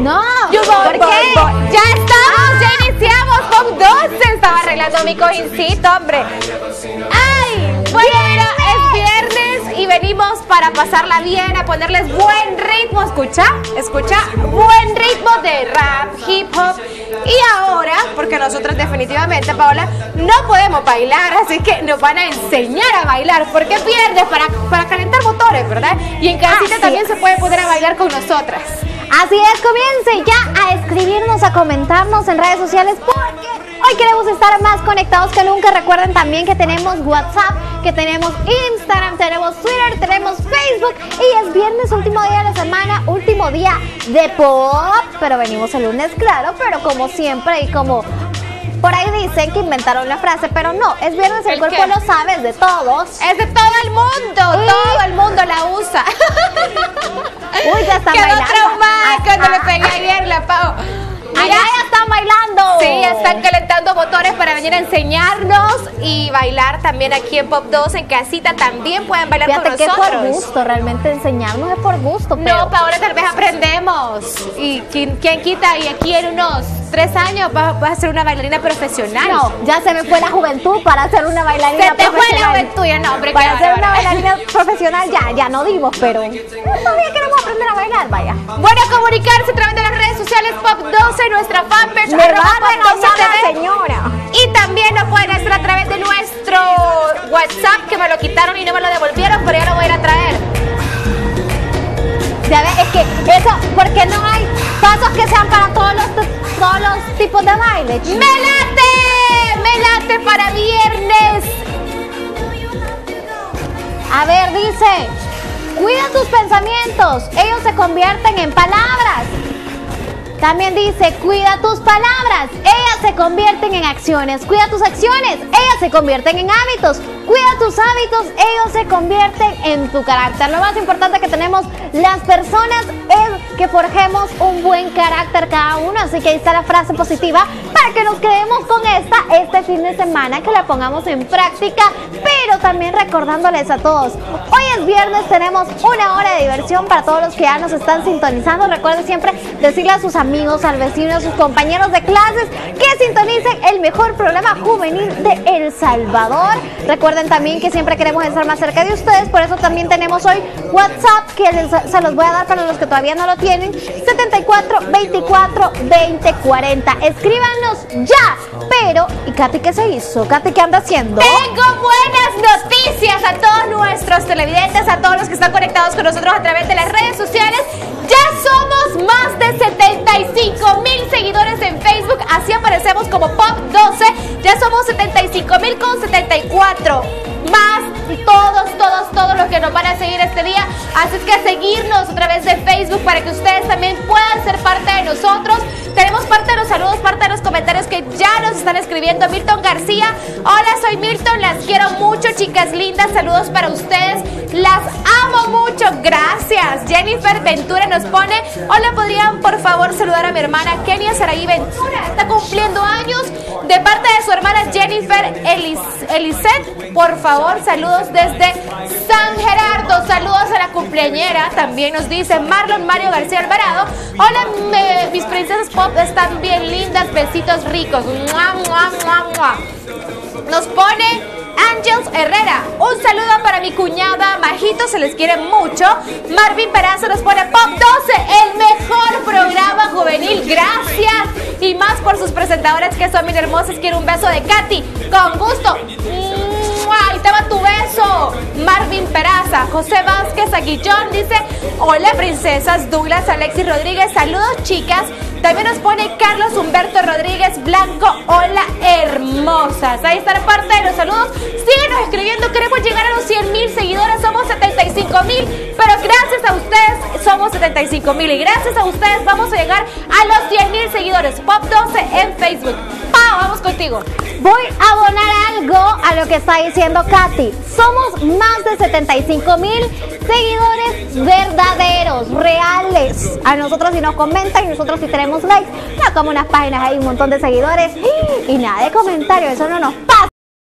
No, ¿por qué? Ya estamos, ya iniciamos. Pop 12 estaba arreglando mi cojincito, hombre. ¡Ay! Bueno, es viernes y venimos para pasarla bien, a ponerles buen ritmo. Escucha, escucha, buen ritmo de rap, hip hop. Y ahora, porque nosotros definitivamente, Paola, no podemos bailar, así que nos van a enseñar a bailar. ¿Por qué pierdes? Para calentar motores, ¿verdad? Y en casita también se puede poner a bailar con nosotras. Así es, comiencen ya a escribirnos, a comentarnos en redes sociales, porque hoy queremos estar más conectados que nunca. Recuerden también que tenemos WhatsApp, que tenemos Instagram, tenemos Twitter, tenemos Facebook. Y es viernes, último día de la semana, último día de Pop. Pero venimos el lunes, claro, pero como siempre y como... por ahí dicen que inventaron la frase, pero no, es viernes, el cuerpo lo sabe, es de todos. Es de todo el mundo, y... todo el mundo la usa. Uy, ya están bailando. Quedó traumada cuando le pegué ayer la Pau. Allá ya están bailando. Sí, ya están calentando motores para venir a enseñarnos y bailar también aquí en Pop 2, en casita también pueden bailar. Fíjate con nosotros. Que por gusto, realmente enseñarnos es por gusto. Pero... no, Paola, tal vez aprendemos. Y quién quita y aquí en unos 3 años vas a ser una bailarina profesional. No, ya se me fue la juventud para ser una bailarina profesional. Se te fue la juventud, ya no, hombre. Para ser una bailarina profesional ya no dimos, pero todavía queremos aprender a bailar, vaya. Bueno, comunicarse a través de las redes sociales Pop 12, nuestra fanpage, señora. Y también lo pueden hacer a través de nuestro WhatsApp, que me lo quitaron y no me lo devolvieron, pero ya lo voy a ir a traer. Ya ves, es que eso, porque no hay pasos que sean para todos los tipos de baile. Me late para viernes. A ver, dice, cuida tus pensamientos, ellos se convierten en palabras. También dice, cuida tus palabras, ellas se convierten en acciones. Cuida tus acciones, ellas se convierten en hábitos. Cuida tus hábitos, ellos se convierten en tu carácter. Lo más importante que tenemos las personas es que forjemos un buen carácter cada uno. Así que ahí está la frase positiva para que nos quedemos con esta este fin de semana, que la pongamos en práctica. Pero también recordándoles a todos, hoy es viernes, tenemos una hora de diversión para todos los que ya nos están sintonizando. Recuerden siempre decirle a sus amigos, al vecino, a sus compañeros de clases que sintonicen el mejor programa juvenil de El Salvador. Recuerden también que siempre queremos estar más cerca de ustedes, por eso también tenemos hoy WhatsApp, que se los voy a dar para los que todavía no lo tienen, 74 24 20 40. Escríbanos ya. Pero, ¿y Katy qué se hizo? Katy, ¿qué anda haciendo? Tengo buenas noticias a todos nuestros televidentes, a todos los que están conectados con nosotros a través de las redes sociales. Ya somos más de 75,000 seguidores en Facebook, así aparecemos como Pop 12. Ya somos 75,074 más todos los que nos van a seguir este día. Así es que seguirnos a través de Facebook para que ustedes también puedan ser parte de nosotros. Tenemos parte de los saludos, parte de los comentarios que ya nos están escribiendo. Milton García, hola, soy Milton, las quiero mucho, chicas lindas, saludos para ustedes, las amo mucho, gracias. Jennifer Ventura nos pone, hola, ¿podrían por favor saludar a mi hermana Kenia Saraí Ventura? Está cumpliendo años, de parte de su hermana Jennifer Elisette, por favor, saludos desde San Gerardo, saludos a la cumpleañera. También nos dice Marlon Mario García Alvarado, hola, mis princesas pop están bien lindas, besitos ricos. ¡Mua, mua, mua, mua! Nos pone Ángels Herrera, un saludo para mi cuñada Majito, se les quiere mucho. Marvin Perazo nos pone Pop 12, el mejor programa juvenil, gracias. Y más por sus presentadores que son bien hermosas, quiero un beso de Katy, con gusto. ¡Ahí estaba tu beso! Marvin Peraza, José Vázquez Aguillón dice, hola princesas, Douglas, Alexis Rodríguez, saludos chicas. También nos pone Carlos Humberto Rodríguez Blanco, hola hermosas. Ahí está parte de los saludos. Síguenos escribiendo, queremos llegar a los 100,000 seguidores, somos 75,000, pero gracias a ustedes somos 75,000 y gracias a ustedes vamos a llegar a los 100,000 seguidores. Pop 12 en Facebook. ¡Pau! Vamos contigo. Voy a abonar algo a lo que está diciendo Katy. Somos más de 75,000 seguidores verdaderos, reales. A nosotros si nos comentan y nosotros si tenemos likes, no como unas páginas hay un montón de seguidores y nada de comentario, eso no nos pasa.